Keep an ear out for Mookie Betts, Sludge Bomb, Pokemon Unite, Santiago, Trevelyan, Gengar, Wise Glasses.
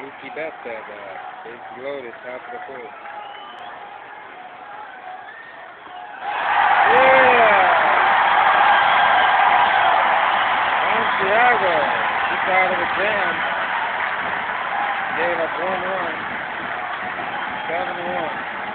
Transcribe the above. Mookie Betts that is loaded top of the fourth. Santiago, he's out of the jam. Gave up 1 run. 7-1.